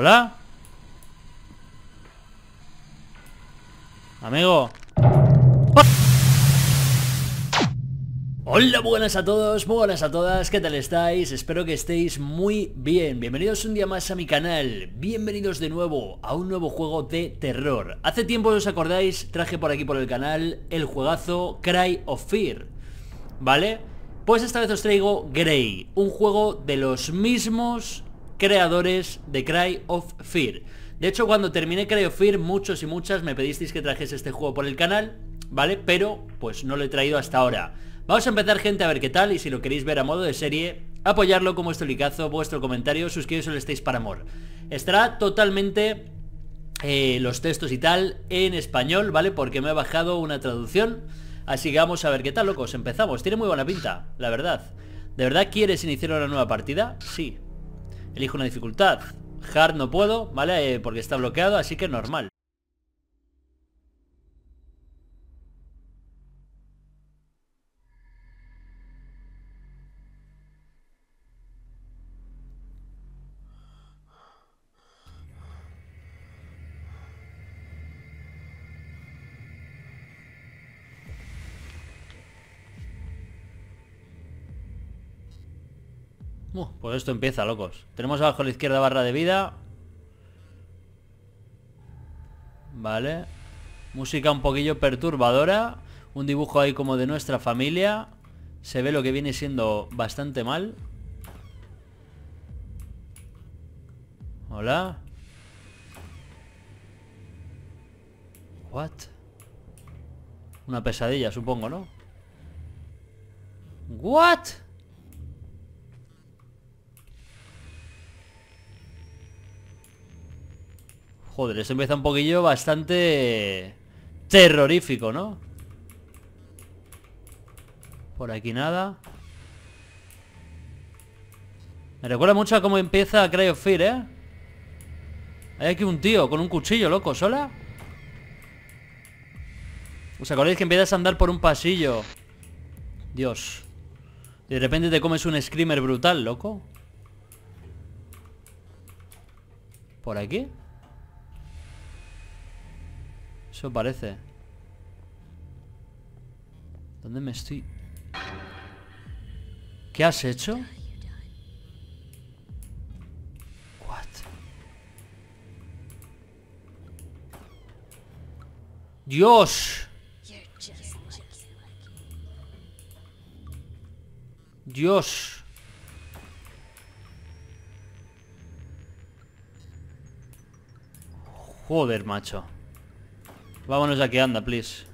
¿Hola? Amigo. Hola, buenas a todos, muy buenas a todas, ¿qué tal estáis? Espero que estéis muy bien. Bienvenidos un día más a mi canal, bienvenidos de nuevo a un nuevo juego de terror. Hace tiempo, ¿os acordáis? Traje por aquí por el canal el juegazo Cry of Fear, ¿vale? Pues esta vez os traigo Grey, un juego de los mismos creadores de Cry of Fear. De hecho, cuando terminé Cry of Fear, muchos y muchas me pedisteis que trajese este juego por el canal, ¿vale? Pero, pues no lo he traído hasta ahora. Vamos a empezar, gente, a ver qué tal. Y si lo queréis ver a modo de serie, apoyarlo con vuestro licazo, vuestro comentario, suscribiros al estáis para amor. Estará totalmente los textos y tal en español, ¿vale? Porque me he bajado una traducción. Así que vamos a ver qué tal, locos. Empezamos. Tiene muy buena pinta, la verdad. ¿De verdad quieres iniciar una nueva partida? Sí. Elijo una dificultad. Hard no puedo, ¿vale? Porque está bloqueado, así que normal. Pues esto empieza, locos. Tenemos abajo a la izquierda barra de vida. Vale. Música un poquillo perturbadora. Un dibujo ahí como de nuestra familia. Se ve lo que viene siendo bastante mal. Hola. What? Una pesadilla, supongo, ¿no? What? Joder, esto empieza un poquillo bastante terrorífico, ¿no? Por aquí nada. Me recuerda mucho a cómo empieza Cry of Fear, ¿eh? Hay aquí un tío con un cuchillo, loco, ¿sola? ¿Os acordáis que empiezas a andar por un pasillo? Dios. Y de repente te comes un screamer brutal, loco. ¿Por aquí? Eso parece. ¿Dónde me estoy? ¿Qué has hecho? What? Dios. Dios. Joder, macho. Vámonos ya que anda, please.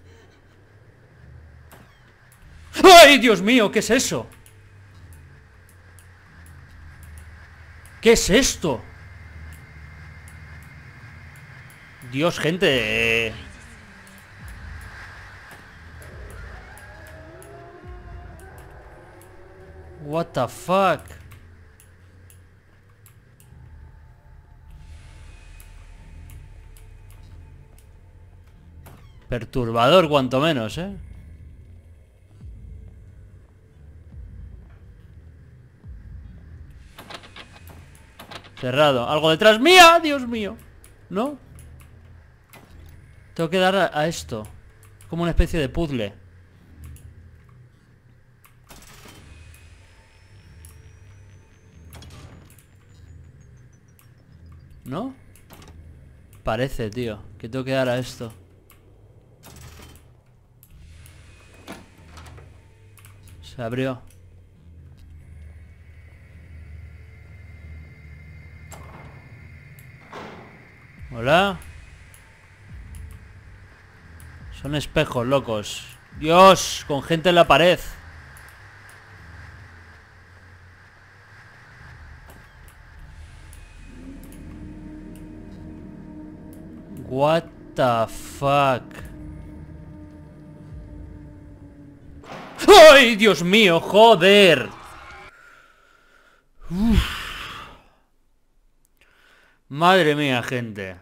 ¡Ay, Dios mío! ¿Qué es eso? ¿Qué es esto? Dios, gente. What the fuck? Perturbador cuanto menos, ¿eh? Cerrado. Algo detrás mía, Dios mío. ¿No? Tengo que dar a esto. Como una especie de puzzle. ¿No? Parece, tío, que tengo que dar a esto. Se abrió. Hola. Son espejos, locos. Dios, con gente en la pared. What the fuck. ¡Ay, Dios mío! ¡Joder! Uf. Madre mía, gente.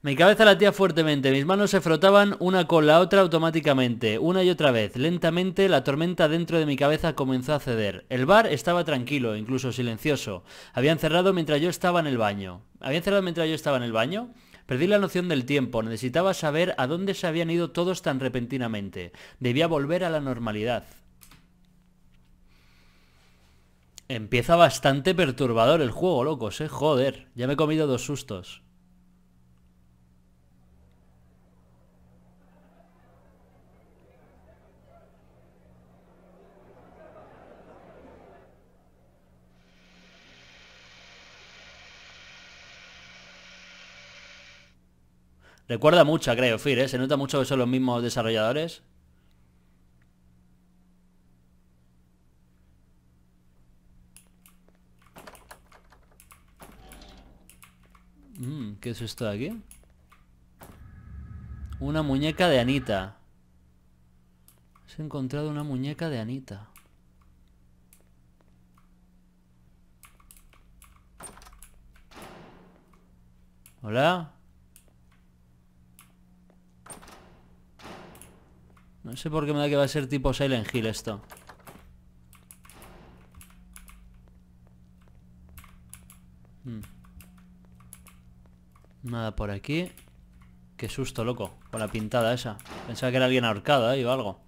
Mi cabeza latía fuertemente, mis manos se frotaban una con la otra automáticamente, una y otra vez. Lentamente la tormenta dentro de mi cabeza comenzó a ceder. El bar estaba tranquilo, incluso silencioso. Habían cerrado mientras yo estaba en el baño. ¿Habían cerrado mientras yo estaba en el baño? Perdí la noción del tiempo, necesitaba saber a dónde se habían ido todos tan repentinamente. Debía volver a la normalidad. Empieza bastante perturbador el juego, locos, joder. Ya me he comido dos sustos. Recuerda mucho a Cry of Fear, ¿eh? Se nota mucho que son los mismos desarrolladores. ¿Qué es esto de aquí? Una muñeca de Anita. He encontrado una muñeca de Anita. ¿Hola? No sé por qué me da que va a ser tipo Silent Hill esto. Nada por aquí. Qué susto, loco, con la pintada esa. Pensaba que era alguien ahorcado, ¿eh? O algo.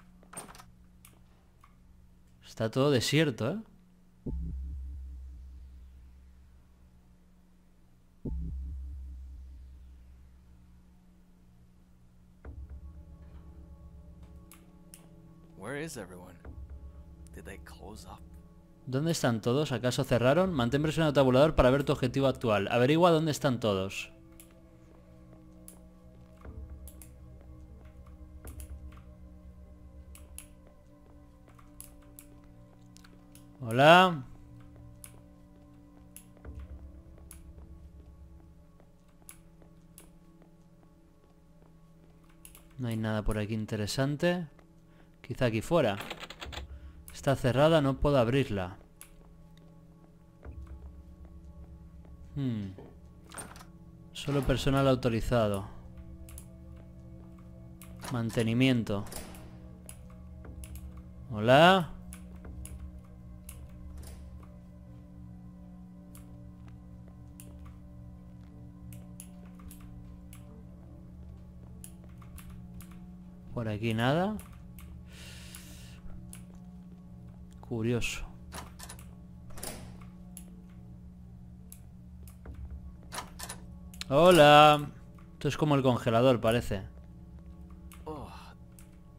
Está todo desierto, ¿eh? ¿Dónde están todos? ¿Acaso cerraron? Mantén presionado tabulador para ver tu objetivo actual. Averigua dónde están todos. Hola. No hay nada por aquí interesante. Quizá aquí fuera. Está cerrada, no puedo abrirla. Solo personal autorizado. Mantenimiento. Hola. Por aquí nada. Curioso. Hola. Esto es como el congelador, parece. Oh,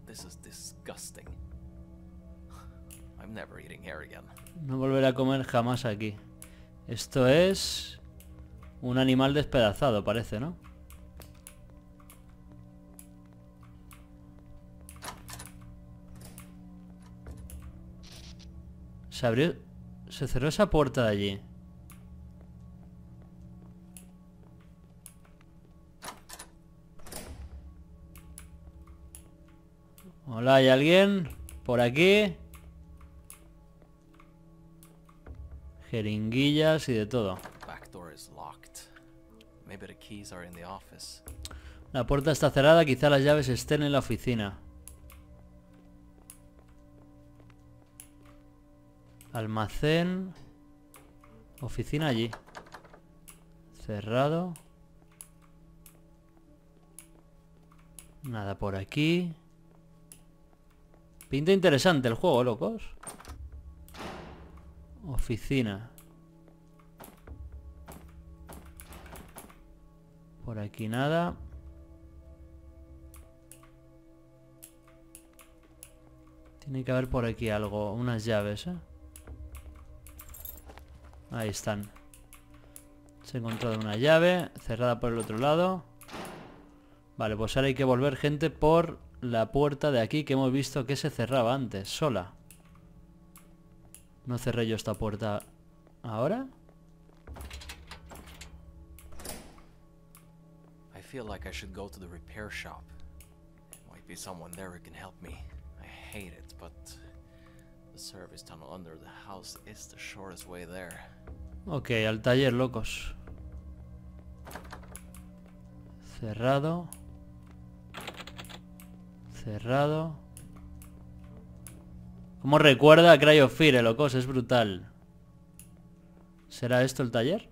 this is disgusting. I'm never eating here again. No volveré a comer jamás aquí. Esto es un animal despedazado, parece, ¿no? Se abrió... Se cerró esa puerta de allí. Hola, ¿hay alguien por aquí? Jeringuillas y de todo. La puerta está cerrada, quizá las llaves estén en la oficina. Almacén. Oficina allí. Cerrado. Nada por aquí. Pinta interesante el juego, locos. Oficina. Por aquí nada. Tiene que haber por aquí algo. Unas llaves, ¿eh? Ahí están. Se ha encontrado una llave cerrada por el otro lado. Vale, pues ahora hay que volver, gente, por la puerta de aquí que hemos visto que se cerraba antes, sola. ¿No cerré yo esta puerta ahora? I feel like I should go to the repair shop. There might be someone there who can help me. I hate it, but the service tunnel under the house is the shortest way there. Ok, al taller, locos. Cerrado. Cerrado. ¿Cómo recuerda a Cry of Fear, locos? Es brutal. ¿Será esto el taller?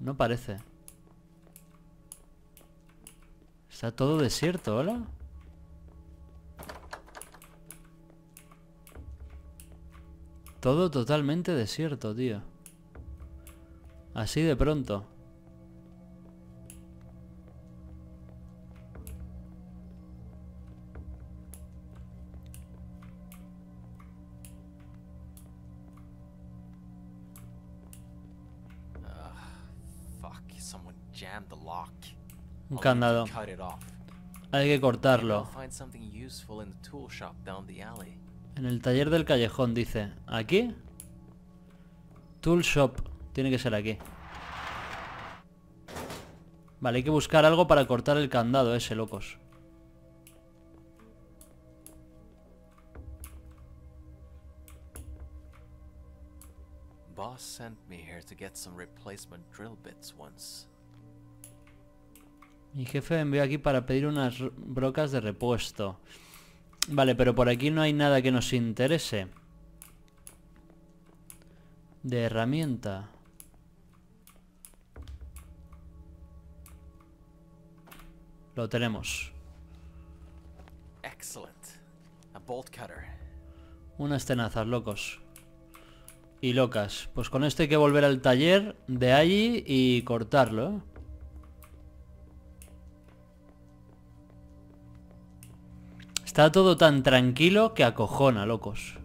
No parece. Está todo desierto, ¿hola? Todo totalmente desierto, tío. Así de pronto. Un candado. Hay que cortarlo. En el taller del callejón, dice. ¿Aquí? Tool shop. Tiene que ser aquí. Vale, hay que buscar algo para cortar el candado ese, locos. Boss sent me here to get some replacement drill bits once. Mi jefe me envió aquí para pedir unas brocas de repuesto. Vale, pero por aquí no hay nada que nos interese. De herramienta. Lo tenemos. Unas tenazas, locos. Y locas. Pues con esto hay que volver al taller de allí y cortarlo, ¿eh? Está todo tan tranquilo que acojona, locos.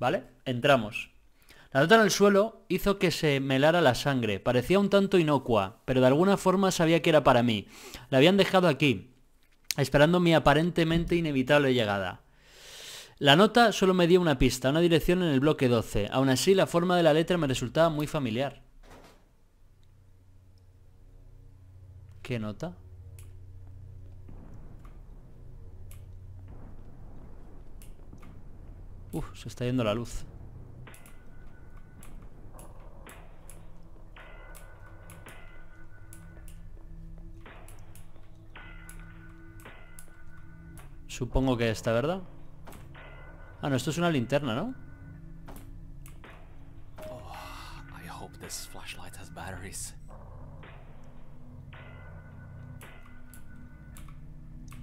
Vale, entramos. La nota en el suelo hizo que se me helara la sangre. Parecía un tanto inocua, pero de alguna forma sabía que era para mí. La habían dejado aquí, esperando mi aparentemente inevitable llegada. La nota solo me dio una pista, una dirección en el bloque 12. Aún así, la forma de la letra me resultaba muy familiar. ¿Qué nota? Uf, se está yendo la luz. Supongo que esta, ¿verdad? Ah, no, esto es una linterna, ¿no?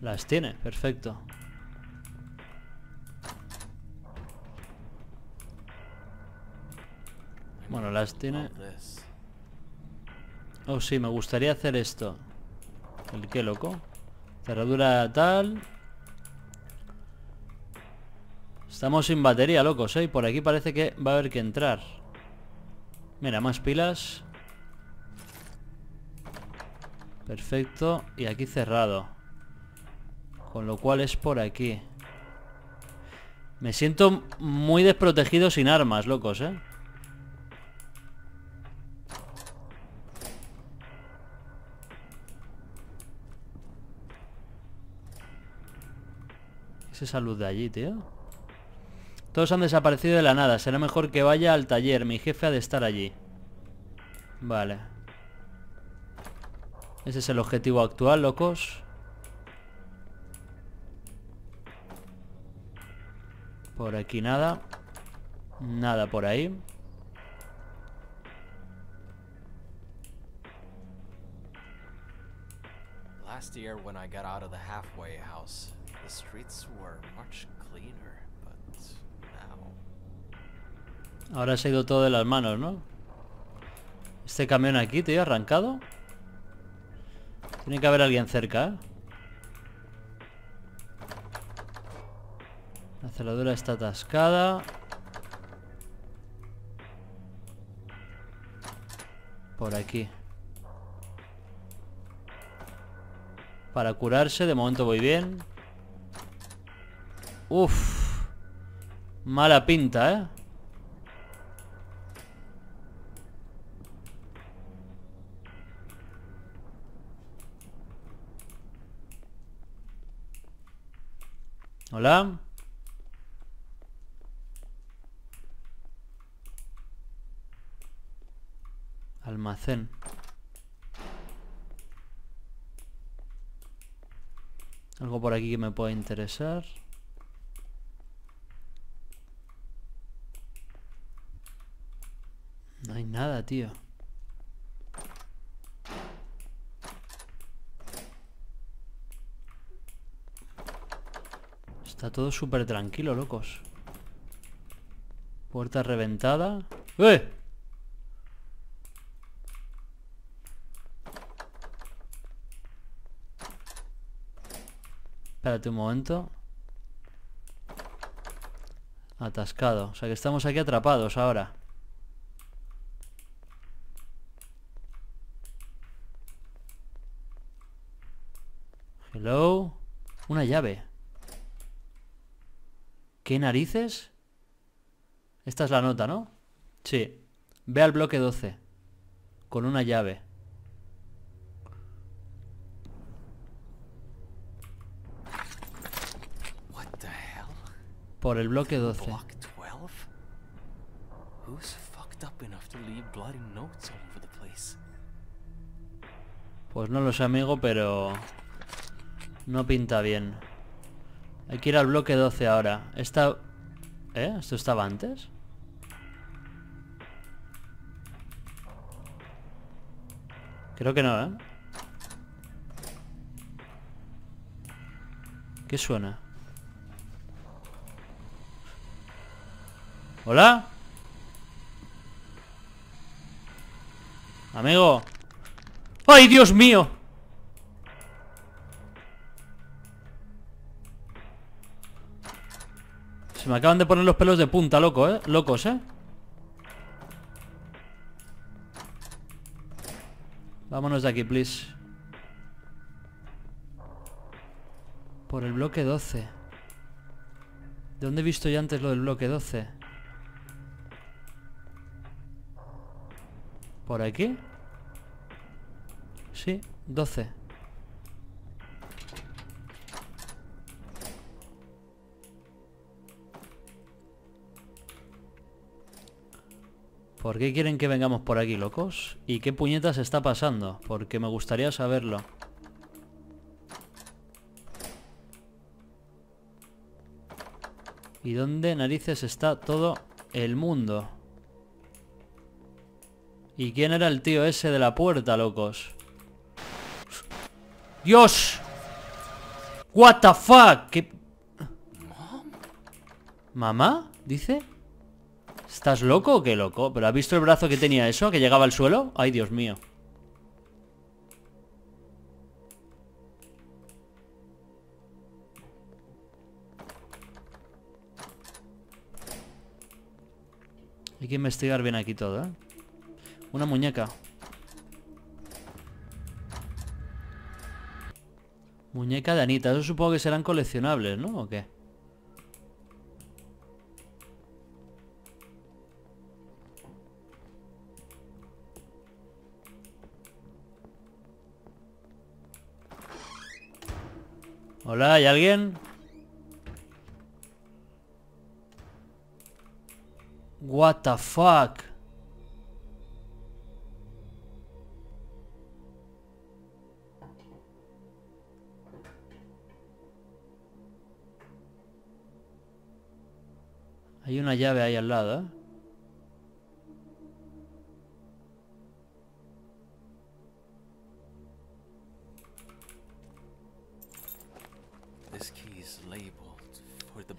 Las tiene, perfecto. Bueno, las tiene. Oh, sí, me gustaría hacer esto. ¿El qué, loco? Cerradura tal. Estamos sin batería, locos, ¿eh? Por aquí parece que va a haber que entrar. Mira, más pilas. Perfecto. Y aquí cerrado. Con lo cual es por aquí. Me siento muy desprotegido sin armas, locos, ¿eh? ¿Qué es esa luz de allí, tío? Todos han desaparecido de la nada. Será mejor que vaya al taller. Mi jefe ha de estar allí. Vale. Ese es el objetivo actual, locos. Por aquí nada. Nada por ahí. Last year when I got out of the halfway house, the streets were much cleaner. Ahora se ha ido todo de las manos, ¿no? Este camión aquí, tío, arrancado. Tiene que haber alguien cerca, ¿eh? La cerradura está atascada. Por aquí. Para curarse, de momento voy bien. Uf. Mala pinta, ¿eh? Hola. almacén. Algo por aquí que me pueda interesar. No hay nada, tío. Está todo súper tranquilo, locos. Puerta reventada. ¡Eh! Espérate un momento. Atascado. O sea que estamos aquí atrapados ahora. Hello. Una llave. ¿Qué narices? Esta es la nota, ¿no? Sí. Ve al bloque 12. Con una llave. Por el bloque 12. Pues no lo sé, amigo, pero... no pinta bien. Hay que ir al bloque 12 ahora. Esta... ¿eh? ¿Esto estaba antes? Creo que no, ¿eh? ¿Qué suena? ¿Hola? Amigo. ¡Ay, Dios mío! Se me acaban de poner los pelos de punta, loco, ¿eh? Locos, ¿eh? Vámonos de aquí, please. Por el bloque 12. ¿De dónde he visto ya antes lo del bloque 12? ¿Por aquí? Sí, 12. ¿Por qué quieren que vengamos por aquí, locos? ¿Y qué puñetas está pasando? Porque me gustaría saberlo. ¿Y dónde narices está todo el mundo? ¿Y quién era el tío ese de la puerta, locos? ¡Dios! What the fuck? ¿Qué... ¿Mamá? ¿Dice? ¿Estás loco o qué, loco? ¿Pero has visto el brazo que tenía eso? ¿Que llegaba al suelo? ¡Ay, Dios mío! Hay que investigar bien aquí todo, ¿eh? Una muñeca. Muñeca de Anita. Eso supongo que serán coleccionables, ¿no? ¿O qué? Hola, ¿hay alguien? What the fuck? Hay una llave ahí al lado, ¿eh?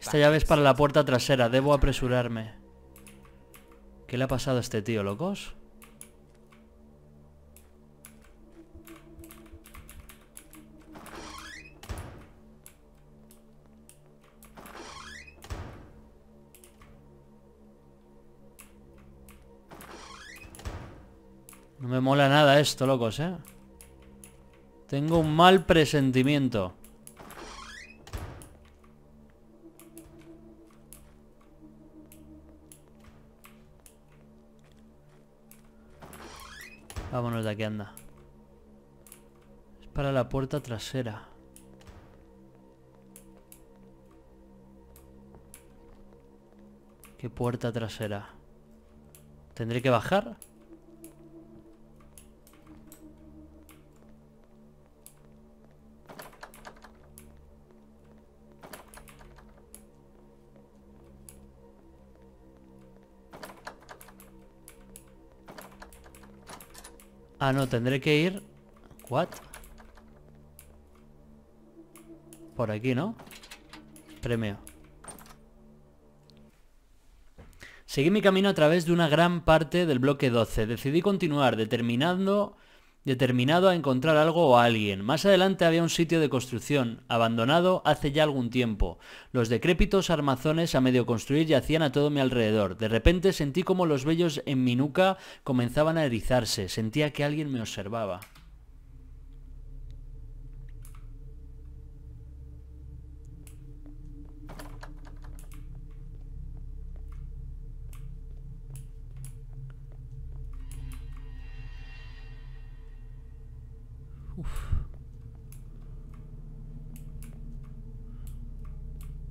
Esta llave es para la puerta trasera. Debo apresurarme. ¿Qué le ha pasado a este tío, locos? No me mola nada esto, locos, ¿eh? Tengo un mal presentimiento. Vámonos de aquí, anda. Es para la puerta trasera. ¿Qué puerta trasera? ¿Tendré que bajar? Ah, no, tendré que ir... ¿What? Por aquí, ¿no? Premio. Seguí mi camino a través de una gran parte del bloque 12. Decidí continuar, determinado a encontrar algo o a alguien. Más adelante había un sitio de construcción, abandonado hace ya algún tiempo. Los decrépitos armazones a medio construir yacían a todo mi alrededor. De repente sentí como los vellos en mi nuca comenzaban a erizarse. Sentía que alguien me observaba.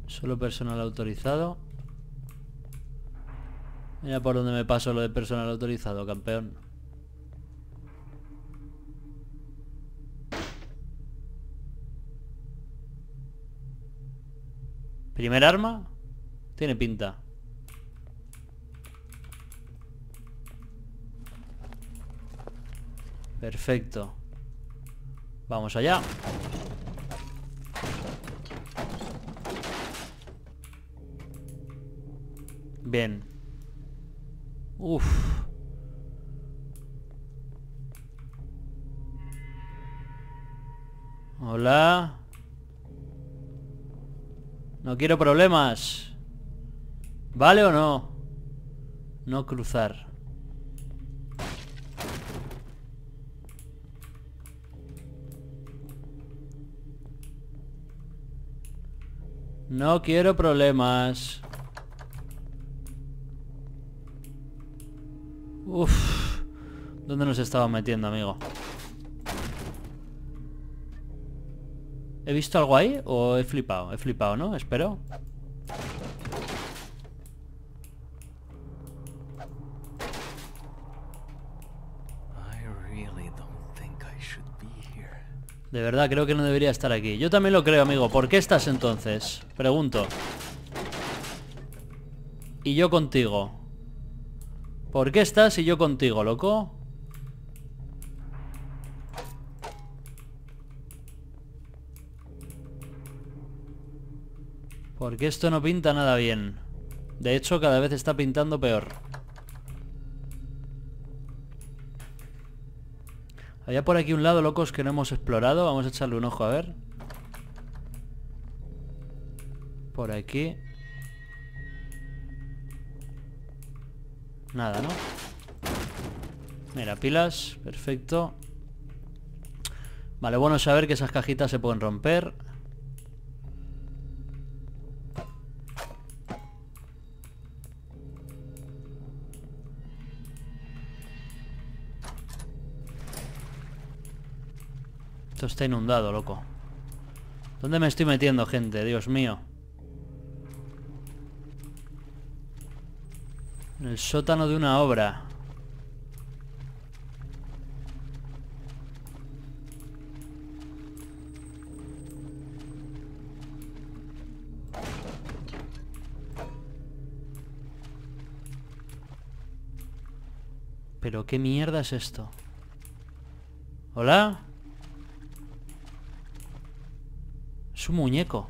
Solo personal autorizado. Mira por dónde me paso lo de personal autorizado, campeón. ¿Primer arma? Tiene pinta. Perfecto. Vamos allá. Bien. Uf. Hola. No quiero problemas. ¿Vale o no? No cruzar. No quiero problemas. Uff, ¿dónde nos estamos metiendo, amigo? ¿He visto algo ahí? ¿O he flipado? He flipado, ¿no? Espero. De verdad, creo que no debería estar aquí. Yo también lo creo, amigo. ¿Por qué estás entonces? Pregunto. Y yo contigo. ¿Por qué estás y yo contigo, loco? Porque esto no pinta nada bien. De hecho, cada vez está pintando peor. Había por aquí un lado, locos, que no hemos explorado. Vamos a echarle un ojo, a ver. Por aquí. Nada, ¿no? Mira, pilas, perfecto. Vale, bueno saber que esas cajitas se pueden romper. Esto está inundado, loco. ¿Dónde me estoy metiendo, gente? Dios mío. En el sótano de una obra. ¿Pero qué mierda es esto? ¿Hola? Es un muñeco.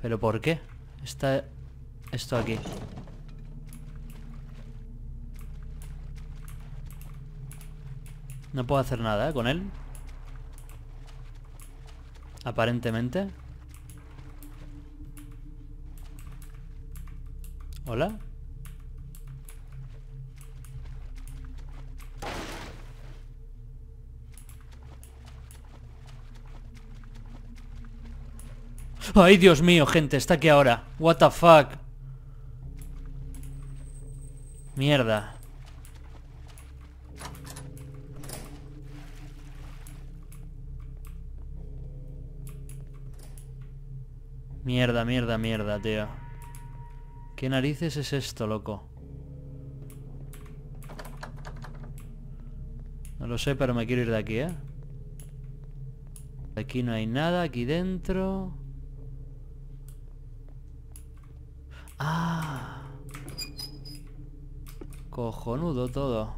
¿Pero por qué está esto aquí? No puedo hacer nada, ¿eh? Con él. Aparentemente. ¿Hola? Ay, Dios mío, gente, está aquí ahora. What the fuck. Mierda. Mierda, mierda, mierda, tío. ¿Qué narices es esto, loco? No lo sé, pero me quiero ir de aquí, ¿eh? Aquí no hay nada, aquí dentro... Cojonudo todo.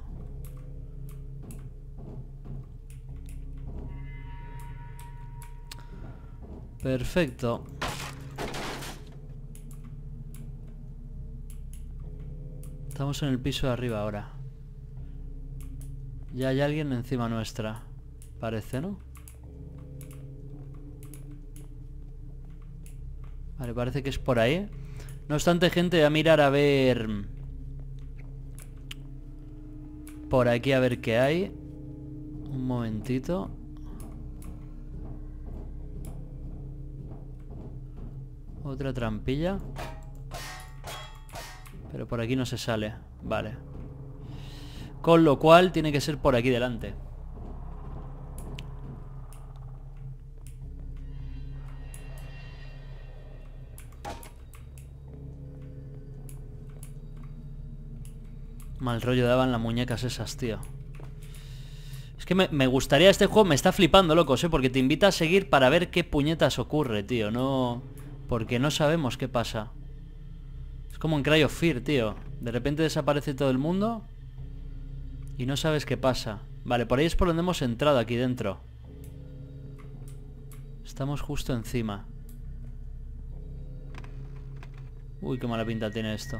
Perfecto. Estamos en el piso de arriba ahora. Ya hay alguien encima nuestra. Parece, ¿no? Vale, parece que es por ahí. No obstante, gente, voy a mirar a ver... por aquí a ver qué hay. Un momentito. Otra trampilla. Pero por aquí no se sale. Vale. Con lo cual tiene que ser por aquí delante. Mal rollo daban las muñecas esas, tío. Es que me gustaría... este juego me está flipando, locos, ¿eh? Porque te invita a seguir para ver qué puñetas ocurre, tío. No... porque no sabemos qué pasa. Es como en Cry of Fear, tío. De repente desaparece todo el mundo y no sabes qué pasa. Vale, por ahí es por donde hemos entrado aquí dentro. Estamos justo encima. Uy, qué mala pinta tiene esto.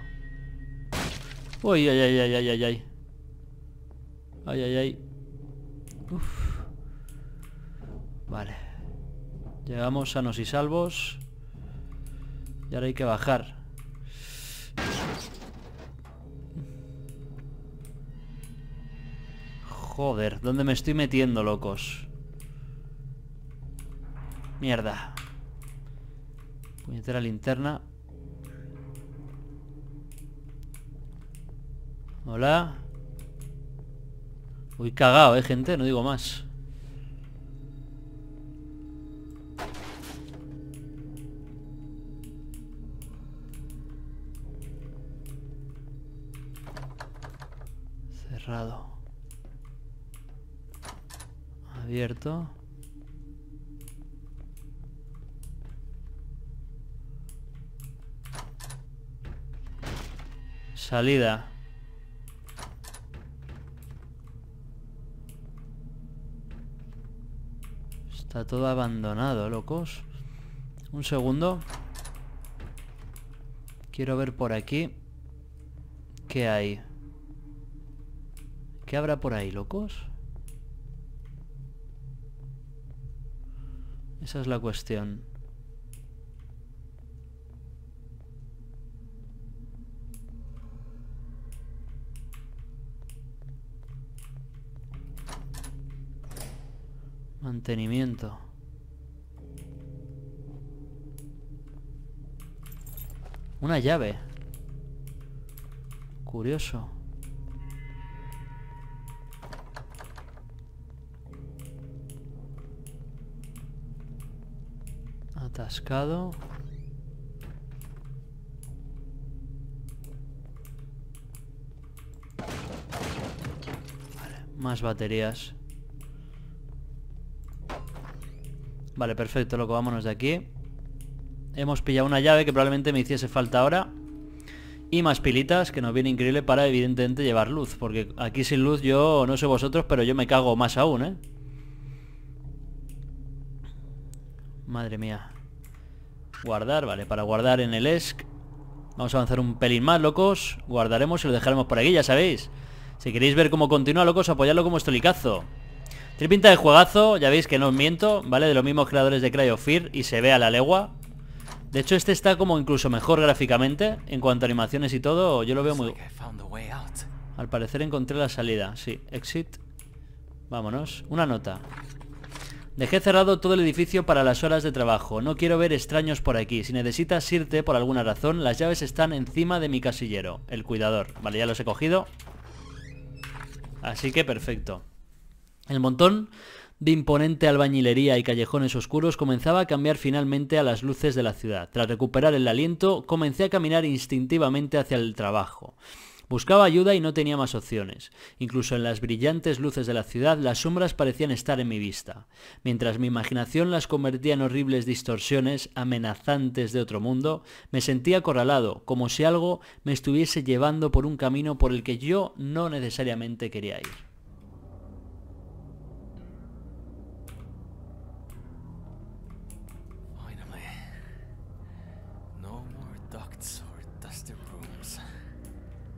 Uy, ay, ay, ay, ay, ay, ay. Ay, ay, ay. Uf. Vale. Llegamos sanos y salvos. Y ahora hay que bajar. Joder, ¿dónde me estoy metiendo, locos? Mierda. Puñetera linterna. Hola. Uy, cagado, gente, no digo más. Cerrado. Abierto. Salida. Está todo abandonado, locos. Un segundo. Quiero ver por aquí. ¿Qué hay? ¿Qué habrá por ahí, locos? Esa es la cuestión. Mantenimiento. Una llave. Curioso. Atascado. Vale, más baterías. Vale, perfecto, loco, vámonos de aquí. Hemos pillado una llave que probablemente me hiciese falta ahora. Y más pilitas, que nos viene increíble para evidentemente llevar luz. Porque aquí sin luz yo, no sé vosotros, pero yo me cago más aún, ¿eh? Madre mía. Guardar, vale, para guardar en el ESC. Vamos a avanzar un pelín más, locos. Guardaremos y lo dejaremos por aquí, ya sabéis. Si queréis ver cómo continúa, locos, apoyadlo con vuestro licazo. Tiene pinta de juegazo, ya veis que no os miento, ¿vale? De los mismos creadores de Cry of Fear y se ve a la legua. De hecho, este está como incluso mejor gráficamente, en cuanto a animaciones y todo, yo lo veo muy... Al parecer encontré la salida, sí, exit. Vámonos, una nota. Dejé cerrado todo el edificio para las horas de trabajo, no quiero ver extraños por aquí. Si necesitas irte por alguna razón, las llaves están encima de mi casillero, el cuidador. Vale, ya los he cogido. Así que perfecto. El montón de imponente albañilería y callejones oscuros comenzaba a cambiar finalmente a las luces de la ciudad. Tras recuperar el aliento, comencé a caminar instintivamente hacia el trabajo. Buscaba ayuda y no tenía más opciones. Incluso en las brillantes luces de la ciudad, las sombras parecían estar en mi vista, mientras mi imaginación las convertía en horribles distorsiones amenazantes de otro mundo. Me sentía acorralado, como si algo me estuviese llevando por un camino por el que yo no necesariamente quería ir.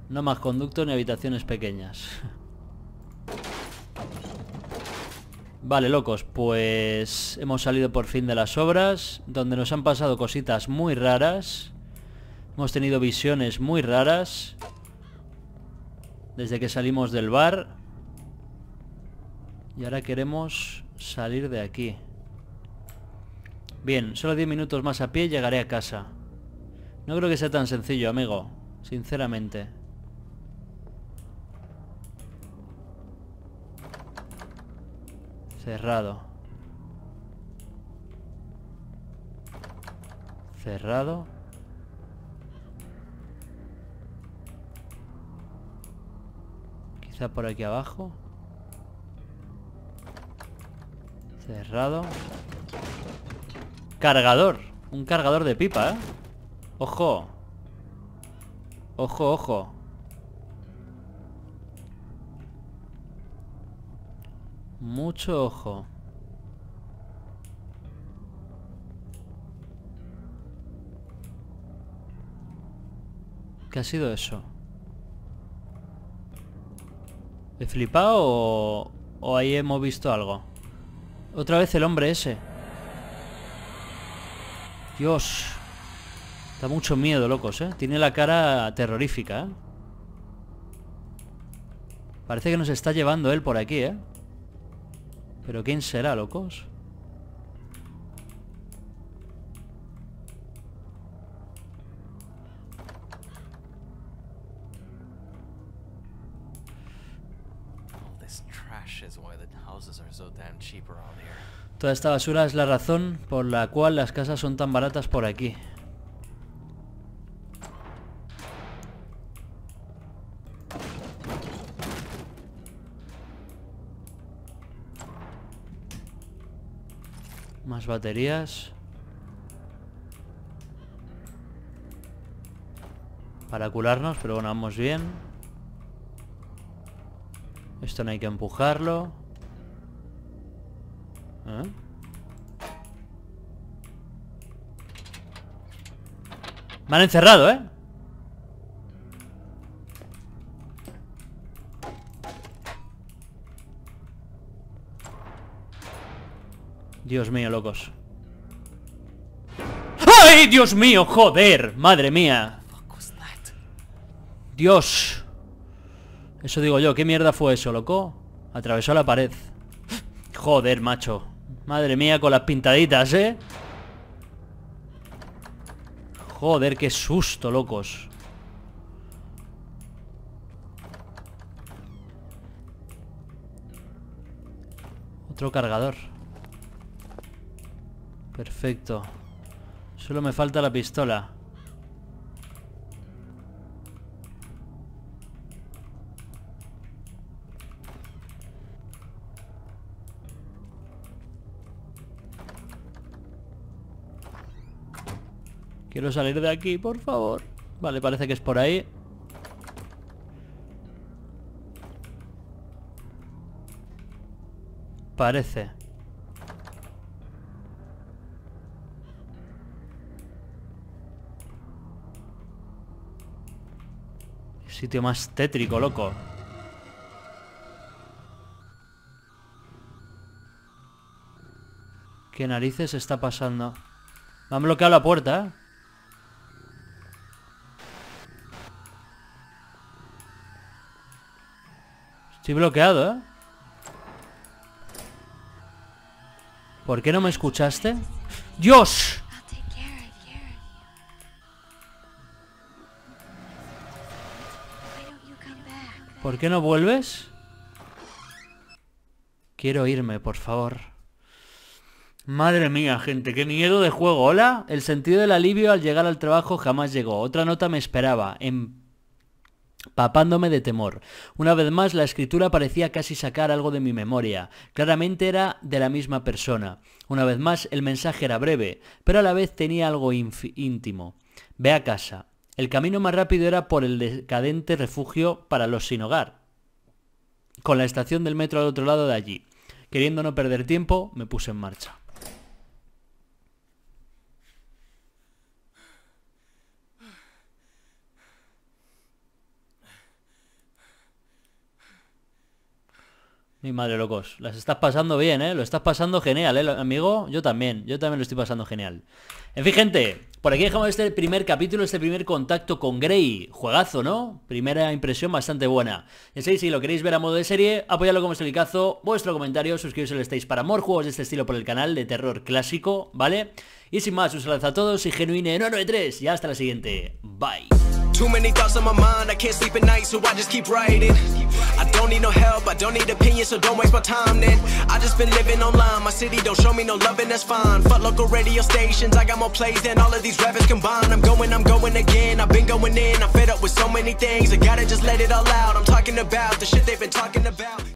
No más conductos ni habitaciones pequeñas. Vale, locos, pues hemos salido por fin de las obras, donde nos han pasado cositas muy raras. Hemos tenido visiones muy raras desde que salimos del bar. Y ahora queremos salir de aquí. Bien, solo 10 minutos más a pie y llegaré a casa. No creo que sea tan sencillo, amigo, sinceramente. Cerrado. Cerrado. Quizá por aquí abajo. Cerrado. Cargador. Un cargador de pipa, ¿eh? Ojo. Ojo, ojo. Mucho ojo. ¿Qué ha sido eso? ¿He flipado o ahí hemos visto algo? Otra vez el hombre ese. Dios. Da mucho miedo, locos, ¿eh? Tiene la cara terrorífica, ¿eh? Parece que nos está llevando él por aquí, ¿eh? ¿Pero quién será, locos? Toda esta basura es la razón por la cual las casas son tan baratas por aquí. Más baterías. Para curarnos, pero bueno, vamos bien. Esto no hay que empujarlo. ¿Eh? Me han encerrado, ¿eh? Dios mío, locos. ¡Ay, Dios mío! ¡Joder! ¡Madre mía! ¡Dios! Eso digo yo. ¿Qué mierda fue eso, loco? Atravesó la pared. ¡Joder, macho! ¡Madre mía con las pintaditas, eh! ¡Joder, qué susto, locos! Otro cargador. Perfecto. Solo me falta la pistola. Quiero salir de aquí, por favor. Vale, parece que es por ahí. Parece. Sitio más tétrico, loco. ¿Qué narices está pasando? Me han bloqueado la puerta, ¿eh? Estoy bloqueado, ¿eh? ¿Por qué no me escuchaste? ¡Dios! ¿Por qué no vuelves? Quiero irme, por favor. Madre mía, gente, qué miedo de juego. Hola, el sentido del alivio al llegar al trabajo jamás llegó. Otra nota me esperaba. papándome de temor. Una vez más, la escritura parecía casi sacar algo de mi memoria. Claramente era de la misma persona. Una vez más, el mensaje era breve, pero a la vez tenía algo íntimo. Ve a casa. El camino más rápido era por el decadente refugio para los sin hogar, con la estación del metro al otro lado de allí. Queriendo no perder tiempo, me puse en marcha. Mi madre, locos, las estás pasando bien, ¿eh? Lo estás pasando genial, ¿eh, amigo? Yo también lo estoy pasando genial. En fin, gente, por aquí dejamos este primer capítulo, este primer contacto con Grey. Juegazo, ¿no? Primera impresión bastante buena. Ya sabéis, si lo queréis ver a modo de serie, apoyadlo como estelicazo, vuestro comentario, suscribiros si lo estáis para more juegos de este estilo por el canal de terror clásico, ¿vale? Y sin más, un saludo a todos y GENuINE993, y hasta la siguiente. Bye. Too many thoughts on my mind, I can't sleep at night, so I just keep writing. I don't need no help, I don't need opinions, so don't waste my time then. I just been living online, my city don't show me no love and that's fine. Fuck local radio stations, I got more plays than all of these rappers combined. I'm going again, I've been going in, I'm fed up with so many things. I gotta just let it all out, I'm talking about the shit they've been talking about.